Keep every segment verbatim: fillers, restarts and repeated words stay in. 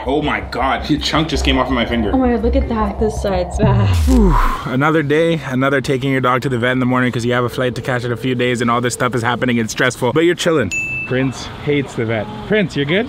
that. Oh my God, the chunk just came off of my finger. Oh my God, look at that. This side's bad. Whew. Another day, another taking your dog to the vet in the morning because you have a flight to catch in a few days and all this stuff is happening. It's stressful, but you're chilling. Prince hates the vet. Prince, you're good?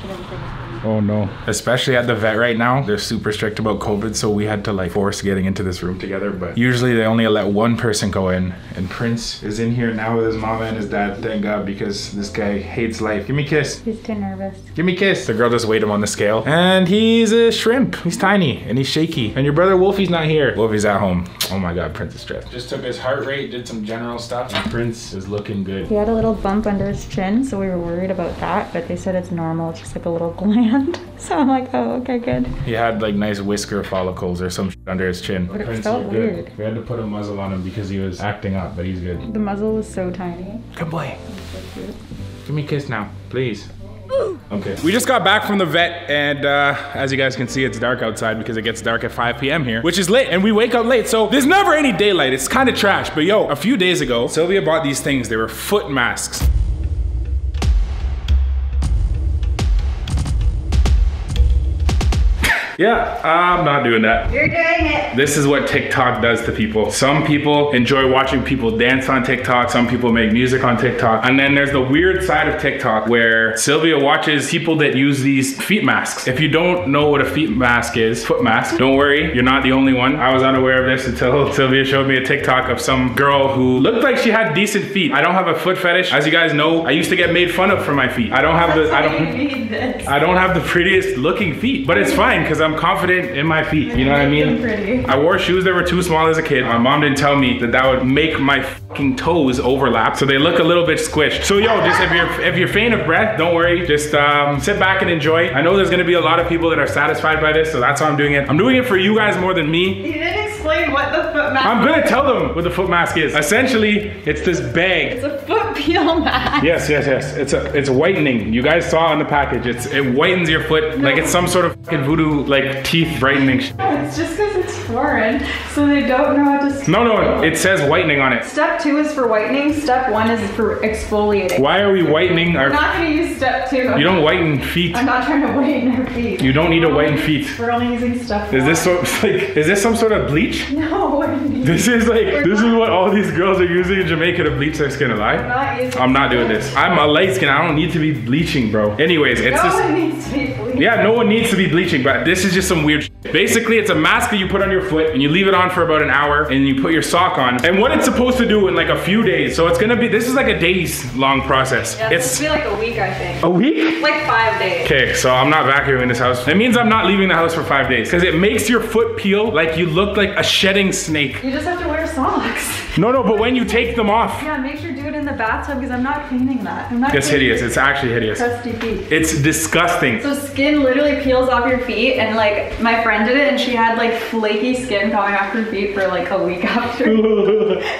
Oh no. Especially at the vet right now, they're super strict about COVID, so we had to like force getting into this room together, but usually they only let one person go in, and Prince is in here now with his mama and his dad, thank God, because this guy hates life. Give me a kiss. He's too nervous. Give me a kiss. The girl just weighed him on the scale, and he's a shrimp. He's tiny, and he's shaky, and your brother Wolfie's not here. Wolfie's at home. Oh my God, Prince is stressed. Just took his heart rate, did some general stuff, and Prince is looking good. He had a little bump under his chin, so we were worried about that, but they said it's normal, it's just like a little gland. So I'm like, oh, okay, good. He had like nice whisker follicles or some shit under his chin. But it felt weird. We had to put a muzzle on him because he was acting up, but he's good. The muzzle was so tiny. Good boy. Give me a kiss now, please. Okay. We just got back from the vet, and uh, as you guys can see, it's dark outside because it gets dark at five P M here, which is late, and we wake up late, so there's never any daylight. It's kind of trash, but yo, a few days ago, Sylvia bought these things. They were foot masks. Yeah, I'm not doing that. You're doing it. This is what TikTok does to people. Some people enjoy watching people dance on TikTok. Some people make music on TikTok. And then there's the weird side of TikTok where Sylvia watches people that use these feet masks. If you don't know what a feet mask is, foot mask, don't worry, you're not the only one. I was unaware of this until Sylvia showed me a TikTok of some girl who looked like she had decent feet. I don't have a foot fetish. As you guys know, I used to get made fun of for my feet. I don't have the, I don't, I don't have the prettiest looking feet, but it's fine because I'm confident in my feet, you know what I mean? I wore shoes that were too small as a kid. My mom didn't tell me that that would make my fucking toes overlap, so they look a little bit squished. So yo, just if you're if you're faint of breath, don't worry. Just um, sit back and enjoy. I know there's gonna be a lot of people that are satisfied by this, so that's why I'm doing it. I'm doing it for you guys more than me. You didn't explain what the foot mask is. I'm gonna tell them what the foot mask is. Essentially, it's this bag. It's a foot peel mask. Yes, yes, yes. It's a it's whitening. You guys saw on the package. It's it whitens your foot no. Like it's some sort of fucking voodoo like. Teeth brightening. It's just because it's foreign, so they don't know how to. No, no, it says whitening on it. Step two is for whitening. Step one is for exfoliating. Why are we whitening our? We're not gonna use step two. You don't whiten feet. I'm not trying to whiten our feet. You don't need to whiten feet. We're only using step one. Is this so, like? Is this some sort of bleach? No. This is like. We're this is what all these girls are using in Jamaica to bleach their skin alive. I'm not, I'm not doing this. I'm a light skin. I don't need to be bleaching, bro. Anyways, it's no just. One needs to be bleaching. Yeah, no one needs to be bleaching, but this is. Just some weird shit. Basically, it's a mask that you put on your foot and you leave it on for about an hour and you put your sock on. And what it's supposed to do in like a few days. So it's gonna be, this is like a days long process. Yeah, it's gonna be like a week, I think. A week? Like five days. Okay, so I'm not vacuuming this house. It means I'm not leaving the house for five days because it makes your foot peel like you look like a shedding snake. You just have to wear socks. No, no, but when you take them off. Yeah, make sure to do it in the bathtub because I'm not cleaning that. I'm not it's hideous. It. It's actually hideous. Crusty feet. It's disgusting. So skin literally peels off your feet and like my friend did it and she had like flaky skin coming off her feet for like a week after.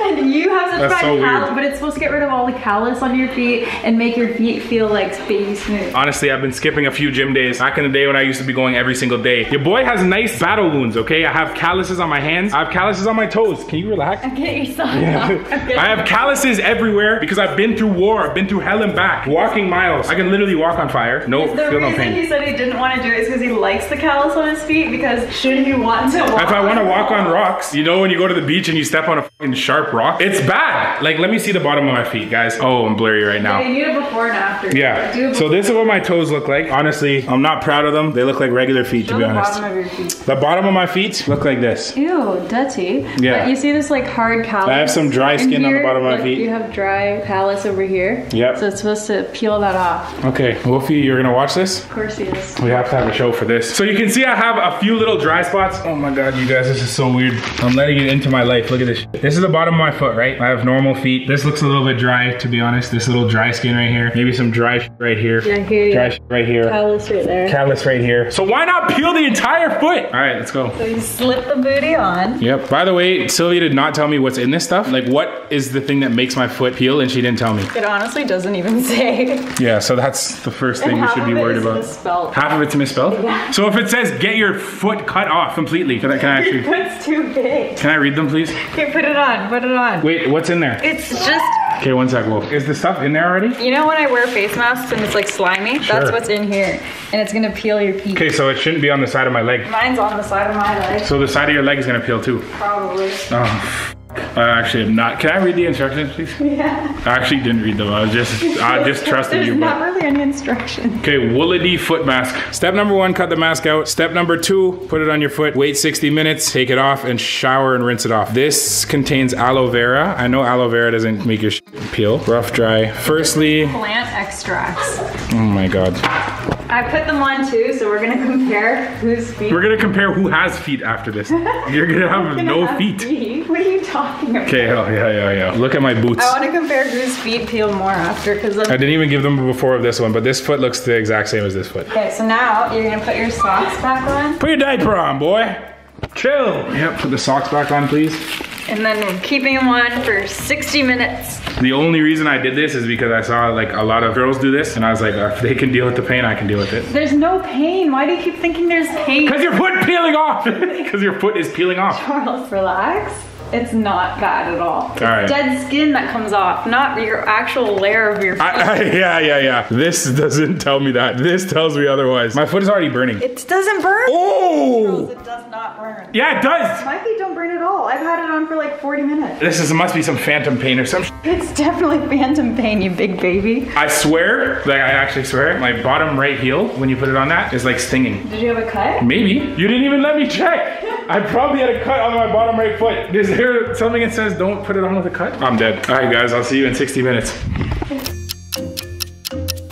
And you have such bad callus, but it's supposed to get rid of all the callus on your feet and make your feet feel like baby smooth. Honestly, I've been skipping a few gym days. Back in the day when I used to be going every single day. Your boy has nice battle wounds, okay? I have calluses on my hands. I have calluses on my toes. Can you relax? I'm getting your socks yeah. off. I'm getting I have calluses everywhere because I've been through war. I've been through hell and back. Walking miles. I can literally walk on fire. No, nope, feel no pain. The reason he said he didn't want to do it is because he likes the callus on his feet because shouldn't you want to walk? If I want to walk on rocks, you know when you go to the beach and you step on a fucking sharp rock, it's bad. Like, let me see the bottom of my feet, guys. Oh, I'm blurry right now. Yeah, you need a before and after. Yeah. Do so this is what my toes look like. Honestly, I'm not proud of them. They look like regular feet, Show to be the honest. Bottom of your feet. The bottom of my feet look like this. Ew, dirty. Yeah. But you see this like hard callus. I have some dry skin here, on the bottom of my feet. You have dry callus over here. Yep. So it's supposed to peel that off. Okay, Wolfie, you're gonna watch this? Of course he is. We have to have a show for this. So you can see I have a few little dry spots. Oh my God, you guys, this is so weird. I'm letting it into my life. Look at this shit. This is the bottom of my foot, right? I have normal feet. This looks a little bit dry, to be honest. This little dry skin right here. Maybe some dry shit right here. Yeah, I hear you. Dry shit right here. Callus right there. Callus right here. So why not peel the entire foot? All right, let's go. So you slip the booty on. Yep. By the way, Sylvia did not tell me what's in this stuff. Like, what is the thing that makes my foot peel? and she didn't tell me. It honestly doesn't even say. Yeah, so that's the first thing we should be worried about. Misspelled. Half of it's misspelled? Yeah. So if it says get your foot cut off completely, can I, can I actually? That's too big. Can I read them, please? Okay, put it on, put it on. Wait, what's in there? It's just. Okay, one sec, Wolf. Is the stuff in there already? You know when I wear face masks and it's like slimy? Sure. That's what's in here. And it's gonna peel your peak. Okay, so it shouldn't be on the side of my leg. Mine's on the side of my leg. So the side of your leg is gonna peel too? Probably. Oh, I actually am not. Can I read the instructions, please? Yeah. I actually didn't read them. I was just, I just trusted There's you. There's not but... really any instructions. Okay, woolly foot mask. Step number one, cut the mask out. Step number two, put it on your foot. Wait sixty minutes, take it off, and shower and rinse it off. This contains aloe vera. I know aloe vera doesn't make your peel. Rough, dry. Firstly, plant extracts. Oh my God. I put them on too, so we're gonna compare whose feet. We're gonna compare who has feet after this. You're gonna have gonna no have feet. feet. What are you talking about? Okay, oh yeah, yeah, yeah. Look at my boots. I wanna compare whose feet peel more after, because I didn't even give them before of this one, but this foot looks the exact same as this foot. Okay, so now you're gonna put your socks back on. Put your diaper on, boy. Chill. Yep, put the socks back on, please. And then we're keeping them on for sixty minutes. The only reason I did this is because I saw like a lot of girls do this and I was like, oh, if they can deal with the pain, I can deal with it. There's no pain. Why do you keep thinking there's pain? Because your foot peeling off. Because your foot is peeling off. Charles, relax. It's not bad at all. all it's right. Dead skin that comes off, not your actual layer of your foot. I, I, yeah, yeah, yeah. This doesn't tell me that. This tells me otherwise. My foot is already burning. It doesn't burn. Oh! It does not burn. Yeah, it does. My feet don't burn at all. I've had it on for like forty minutes. This is, must be some phantom pain or something. It's definitely phantom pain, you big baby. I swear, like I actually swear, my bottom right heel, when you put it on that, is like stinging. Did you have a cut? Maybe. You didn't even let me check. I probably had a cut on my bottom right foot. Is there something that says don't put it on with a cut? I'm dead. All right, guys, I'll see you in sixty minutes.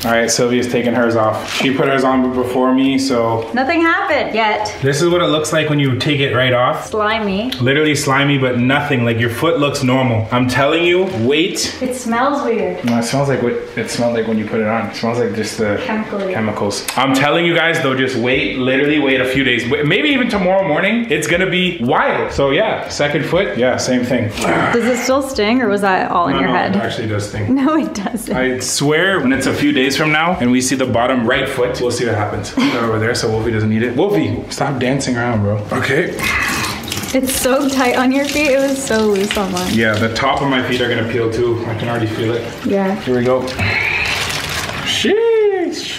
All right, Sylvia's taking hers off. She put hers on before me, so. Nothing happened yet. This is what it looks like when you take it right off. Slimy. Literally slimy, but nothing. Like your foot looks normal. I'm telling you, wait. It smells weird. No, it smells like what it smelled like when you put it on. It smells like just the Chemical chemicals. I'm telling you guys though, just wait, literally wait a few days. Maybe even tomorrow morning, it's gonna be wild. So yeah, second foot, yeah, same thing. Does it still sting or was that all in no, your no, head? It actually does sting. No, it doesn't. I swear when it's a few days from now and we see the bottom right foot, we'll see what happens. They're over there, so Wolfie doesn't need it. Wolfie, stop dancing around, bro. Okay. It's so tight on your feet. It was so loose on mine. Yeah, the top of my feet are gonna peel too. I can already feel it. Yeah. Here we go. Sheesh.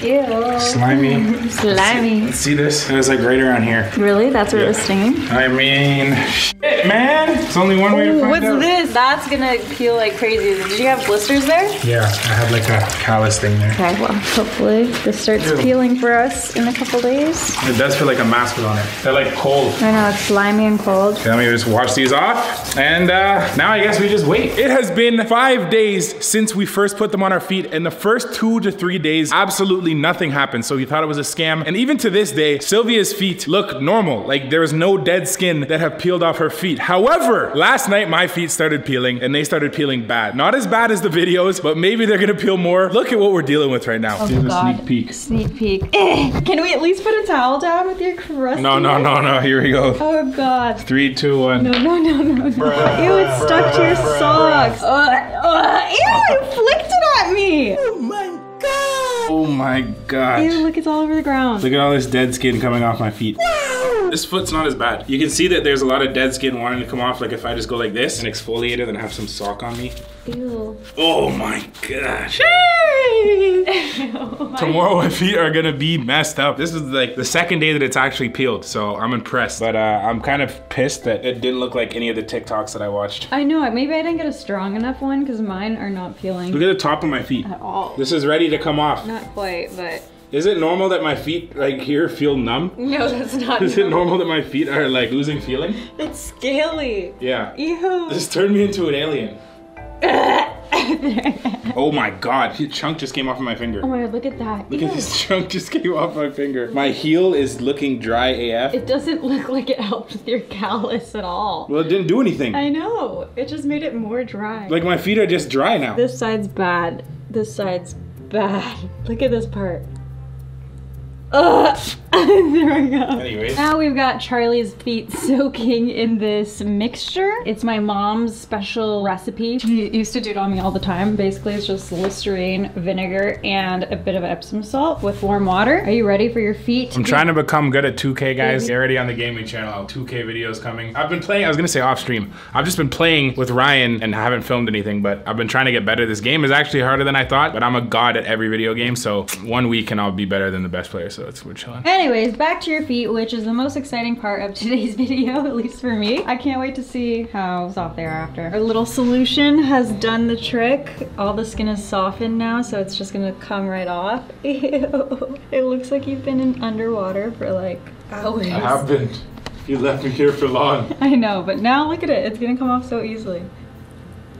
Ew. Slimy. Slimy. Let's see, let's see this. It was like right around here. Really? That's where yeah. it was stinging? I mean, shit, man. It's only one Ooh, way to find what's out. What's this? That's gonna peel like crazy. Did you have blisters there? Yeah, I had like a callus thing there. Okay, well, hopefully this starts Ew. peeling for us in a couple days. It does feel like a mask was on it. They're like cold. I know, it's slimy and cold. Okay, let me just wash these off. And uh, now I guess we just wait. It has been five days since we first put them on our feet. And the first two to three days, absolutely nothing happened. So he thought it was a scam. And even to this day, Sylvia's feet look normal. Like there was no dead skin that have peeled off her feet. However, last night my feet started peeling and they started peeling bad. Not as bad as the videos, but maybe they're gonna peel more. Look at what we're dealing with right now. Oh Here's God. a sneak peek. Sneak peek. Can we at least put a towel down with your crusty? No, no, no, no, here we go. Oh God. Three, two, one. No, no, no, no, no. Bruh, ew, it's stuck bruh, to your bruh, socks. Bruh. Uh, uh, ew, it flicked it at me. Oh my God. Oh my gosh. Ew, look, it's all over the ground. Look at all this dead skin coming off my feet. No! This foot's not as bad. You can see that there's a lot of dead skin wanting to come off, like if I just go like this and exfoliate it and have some sock on me. Ew. Oh my gosh. Oh my. Tomorrow my feet are gonna be messed up. This is like the second day that it's actually peeled, so I'm impressed. But uh, I'm kind of pissed that it didn't look like any of the TikToks that I watched. I know, maybe I didn't get a strong enough one because mine are not peeling. Look at the top of my feet. At all. This is ready to come off. Not Not quite, but is it normal that my feet like here feel numb? No, that's not. Is normal. it normal that my feet are like losing feeling? It's scaly. Yeah. Ew. This turned me into an alien. Oh my God, his chunk just came off of my finger. Oh my God, look at that. Look Ew. at this chunk just came off my finger. My heel is looking dry A F. It doesn't look like it helped with your callus at all. Well, it didn't do anything. I know. It just made it more dry. Like my feet are just dry now. This side's bad. This side's bad. Look at this part. Ugh! There we go. Anyways. Now we've got Charlie's feet soaking in this mixture. It's my mom's special recipe. She used to do it on me all the time. Basically, it's just Listerine, vinegar, and a bit of Epsom salt with warm water. Are you ready for your feet? I'm trying to become good at two K, guys. Get ready on the gaming channel. two K videos coming. I've been playing, I was gonna say off stream. I've just been playing with Ryan and haven't filmed anything, but I've been trying to get better. This game is actually harder than I thought, but I'm a god at every video game, so one week and I'll be better than the best player, so it's, we're chilling. Anyways, back to your feet, which is the most exciting part of today's video, at least for me. I can't wait to see how soft they are after. Our little solution has done the trick. All the skin is softened now, so it's just gonna come right off. Ew. It looks like you've been in underwater for like hours. I haven't. You left me here for long. I know, but now look at it. It's gonna come off so easily.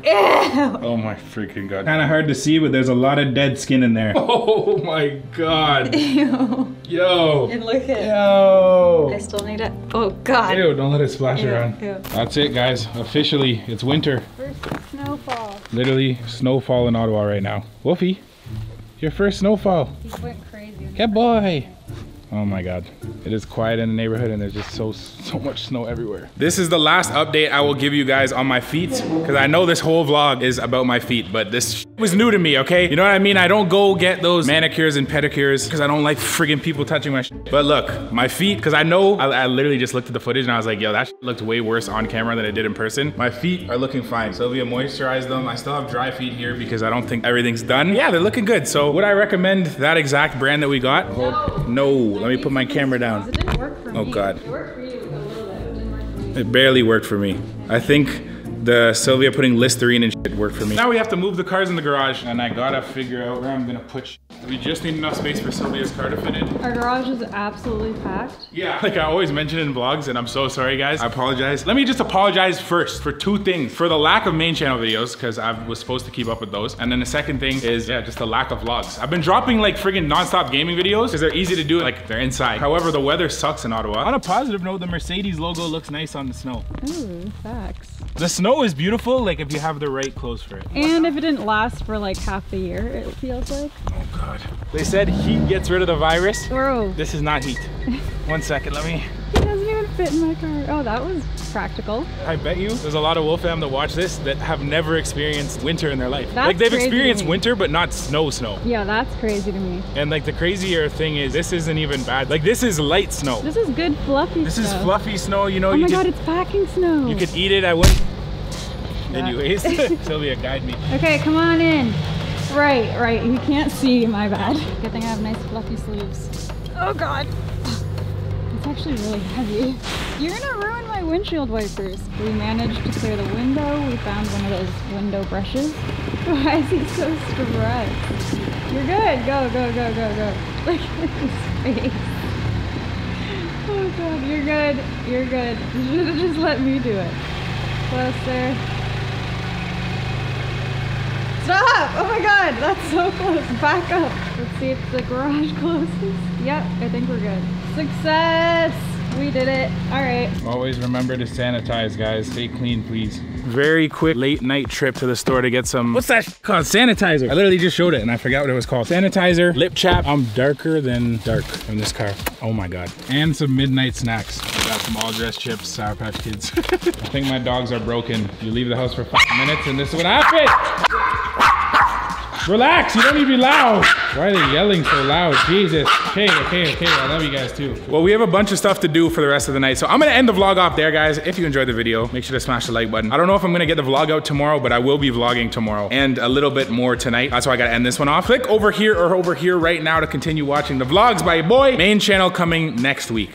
Ew. Oh my freaking god. Kind of hard to see, but there's a lot of dead skin in there. Oh my god. Ew. Yo. And look at it. Yo. I still need it. Oh god. Ew, don't let it splash ew, around. Ew. That's it, guys. Officially, it's winter. First snowfall. Literally, snowfall in Ottawa right now. Wolfie, your first snowfall. He went crazy. Good boy. Oh my god. It is quiet in the neighborhood and there's just so, so much snow everywhere. This is the last update I will give you guys on my feet, because I know this whole vlog is about my feet, but this sh was new to me, okay? You know what I mean? I don't go get those manicures and pedicures because I don't like friggin' people touching my sh But look, my feet, because I know, I, I literally just looked at the footage and I was like, yo, that sh looked way worse on camera than it did in person. My feet are looking fine. Sylvia moisturized them. I still have dry feet here because I don't think everything's done. Yeah, they're looking good. So would I recommend that exact brand that we got? Oh, no. Let me put my camera down. It didn't work for me. Oh god. It worked for you a little bit. It didn't work for me. It barely worked for me. I think the Sylvia putting Listerine and shit worked for me. Now we have to move the cars in the garage and I gotta figure out where I'm gonna put shit. We just need enough space for Sylvia's car to fit in. Our garage is absolutely packed. Yeah, like I always mention in vlogs, and I'm so sorry guys, I apologize. Let me just apologize first for two things. For the lack of main channel videos, because I was supposed to keep up with those. And then the second thing is, yeah, just the lack of vlogs. I've been dropping like friggin' non-stop gaming videos because they're easy to do, like they're inside. However, the weather sucks in Ottawa. On a positive note, the Mercedes logo looks nice on the snow. Ooh, facts. The snow is beautiful, like if you have the right clothes for it. And if it didn't last for like half the year, it feels like. Oh god. They said heat gets rid of the virus. Bro. This is not heat. One second, let me. It doesn't even fit in my car. Oh, that was practical. I bet you there's a lot of Wolf fam that watch this that have never experienced winter in their life. That's like they've crazy experienced winter, but not snow snow. Yeah, that's crazy to me. And like the crazier thing is this isn't even bad. Like this is light snow. This is good fluffy this snow. This is fluffy snow, you know. Oh you my just, god, it's packing snow. You could eat it, I wouldn't. Yeah. Anyways, Sylvia, guide me. Okay, come on in. Right, right, you can't see, my bad. Good thing I have nice fluffy sleeves. Oh god. It's actually really heavy. You're gonna ruin my windshield wipers. We managed to clear the window. We found one of those window brushes. Why is he so stressed? You're good, go, go, go, go, go. Look at his face. Oh god, you're good, you're good. You should've just let me do it. Closer. Stop! Oh my god, that's so close. Back up. Let's see if the garage closes. Yep, I think we're good. Success! We did it. All right. Always remember to sanitize, guys. Stay clean, please. Very quick late night trip to the store to get some. What's that called? Sanitizer. I literally just showed it and I forgot what it was called. Sanitizer, lip chap. I'm darker than dark in this car. Oh my god. And some midnight snacks. I got some all dressed chips, Sour Patch Kids. I think my dogs are broken. You leave the house for five minutes and this is what happens. Relax. You don't need to be loud. Why are they yelling so loud? Jesus. Okay, okay, okay, I love you guys too. Well, we have a bunch of stuff to do for the rest of the night, so I'm gonna end the vlog off there, guys. If you enjoyed the video, make sure to smash the like button. I don't know if I'm gonna get the vlog out tomorrow, but I will be vlogging tomorrow and a little bit more tonight. That's why I gotta end this one off. Click over here or over here right now to continue watching the vlogs by boy. Main channel coming next week.